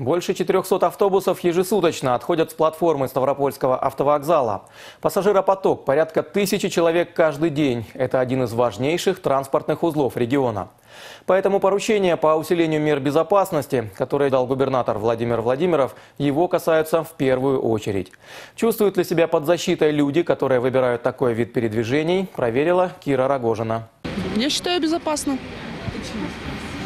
Больше 400 автобусов ежесуточно отходят с платформы Ставропольского автовокзала. Пассажиропоток – порядка 1000 человек каждый день. Это один из важнейших транспортных узлов региона. Поэтому поручения по усилению мер безопасности, которые дал губернатор Владимир Владимиров, его касаются в первую очередь. Чувствуют ли себя под защитой люди, которые выбирают такой вид передвижений, проверила Кира Рогожина. Я считаю, безопасно.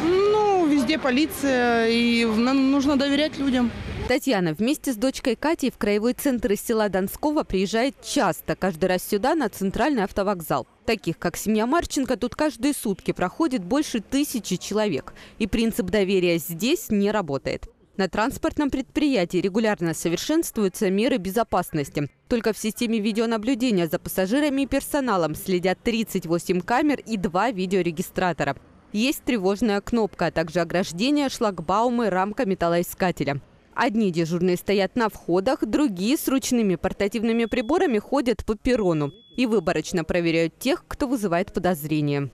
Ну, везде полиция, и нам нужно доверять людям. Татьяна вместе с дочкой Катей в краевой центр из села Донского приезжает часто, каждый раз сюда, на центральный автовокзал. Таких, как семья Марченко, тут каждые сутки проходит больше 1000 человек. И принцип доверия здесь не работает. На транспортном предприятии регулярно совершенствуются меры безопасности. Только в системе видеонаблюдения за пассажирами и персоналом следят 38 камер и 2 видеорегистратора. Есть тревожная кнопка, а также ограждение, шлагбаумы, рамка металлоискателя. Одни дежурные стоят на входах, другие с ручными портативными приборами ходят по перрону и выборочно проверяют тех, кто вызывает подозрения.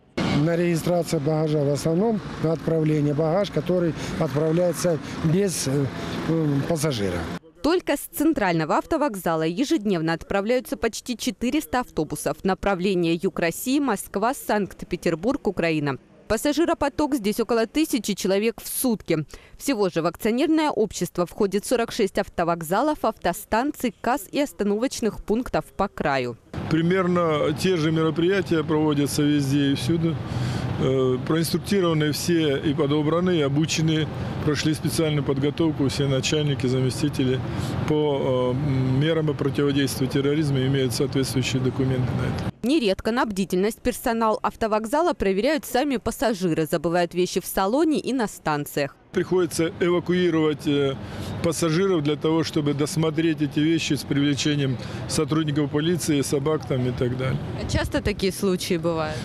На регистрацию багажа в основном, на отправление багаж, который отправляется без пассажира. Только с центрального автовокзала ежедневно отправляются почти 400 автобусов. Направление Юг России, Москва, Санкт-Петербург, Украина. Пассажиропоток здесь около 1000 человек в сутки. Всего же в акционерное общество входит 46 автовокзалов, автостанций, касс и остановочных пунктов по краю. Примерно те же мероприятия проводятся везде и всюду. Проинструктированы все и подобраны, и обучены, прошли специальную подготовку все начальники, заместители. По мерам противодействия терроризму имеют соответствующие документы на это. Нередко на бдительность персонал автовокзала проверяют сами пассажиры, забывают вещи в салоне и на станциях. Приходится эвакуировать пассажиров для того, чтобы досмотреть эти вещи с привлечением сотрудников полиции, собак там и так далее. А часто такие случаи бывают?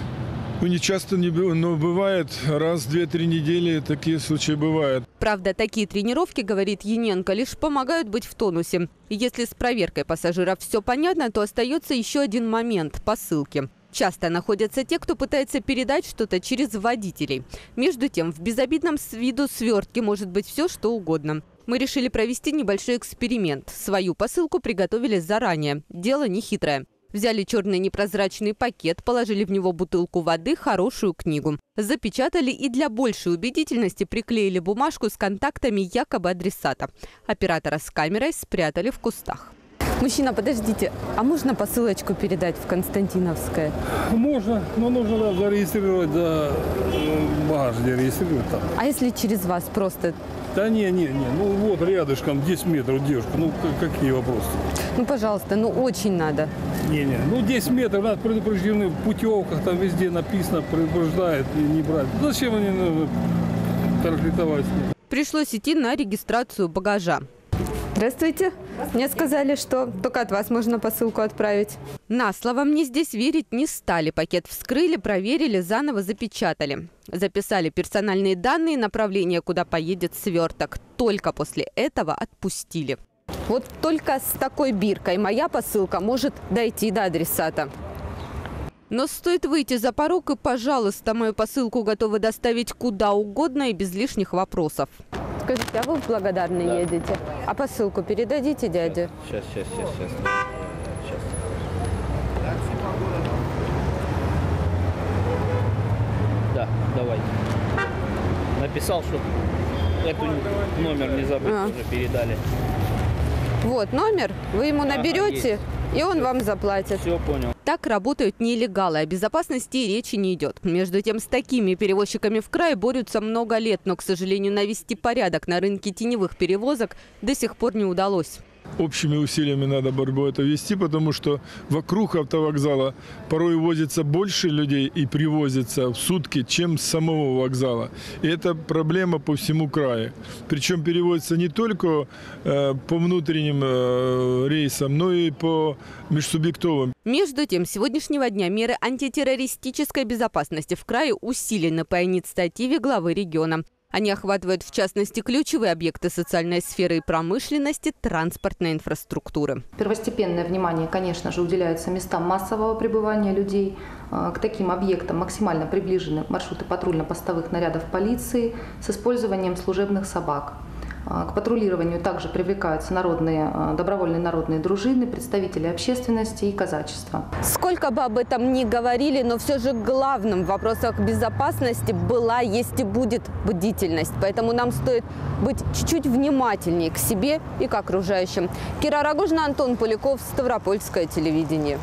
Ну, не часто, но бывает. Раз в 2-3 недели такие случаи бывают. Правда, такие тренировки, говорит Яненко, лишь помогают быть в тонусе. Если с проверкой пассажиров все понятно, то остается еще один момент – посылки. Часто находятся те, кто пытается передать что-то через водителей. Между тем, в безобидном с виду свертке может быть все, что угодно. Мы решили провести небольшой эксперимент. Свою посылку приготовили заранее. Дело нехитрое. Взяли черный непрозрачный пакет, положили в него бутылку воды, хорошую книгу. Запечатали и для большей убедительности приклеили бумажку с контактами якобы адресата. Оператора с камерой спрятали в кустах. Мужчина, подождите, а можно посылочку передать в Константиновское? Можно, но нужно зарегистрировать, да, багаж зарегистрировать там. А если через вас просто? Да не, ну вот рядышком 10 метров девушка, ну какие вопросы? Ну пожалуйста, ну очень надо. Ну 10 метров, надо предупреждены, в путевках там везде написано, предупреждает, не брать. Зачем они торговать? Пришлось идти на регистрацию багажа. Здравствуйте. Мне сказали, что только от вас можно посылку отправить. На слово мне здесь верить не стали. Пакет вскрыли, проверили, заново запечатали. Записали персональные данные, направление, куда поедет сверток. Только после этого отпустили. Вот только с такой биркой моя посылка может дойти до адресата. Но стоит выйти за порог и, пожалуйста, мою посылку готовы доставить куда угодно и без лишних вопросов. Скажите, а вы в Благодарный едете? А посылку передадите дяде? Сейчас. Да, давайте. Написал, чтобы номер не забыть, уже передали. Вот номер, вы ему наберете, и он вам заплатит. Все, понял. Так работают нелегалы, о безопасности речи не идет. Между тем, с такими перевозчиками в крае борются много лет, но, к сожалению, навести порядок на рынке теневых перевозок до сих пор не удалось. Общими усилиями надо борьбу это вести, потому что вокруг автовокзала порой возится больше людей и привозится в сутки, чем с самого вокзала. И это проблема по всему краю. Причем перевозится не только по внутренним рейсам, но и по межсубъектовым. Между тем, с сегодняшнего дня меры антитеррористической безопасности в крае усилены по инициативе главы региона. Они охватывают, в частности, ключевые объекты социальной сферы и промышленности, транспортной инфраструктуры. Первостепенное внимание, конечно же, уделяется местам массового пребывания людей. К таким объектам максимально приближены маршруты патрульно-постовых нарядов полиции с использованием служебных собак. К патрулированию также привлекаются добровольные народные дружины, представители общественности и казачества. Сколько бы об этом ни говорили, но все же главным в вопросах безопасности была, есть и будет бдительность. Поэтому нам стоит быть чуть-чуть внимательнее к себе и к окружающим. Кира Рогожина, Антон Поляков, Ставропольское телевидение.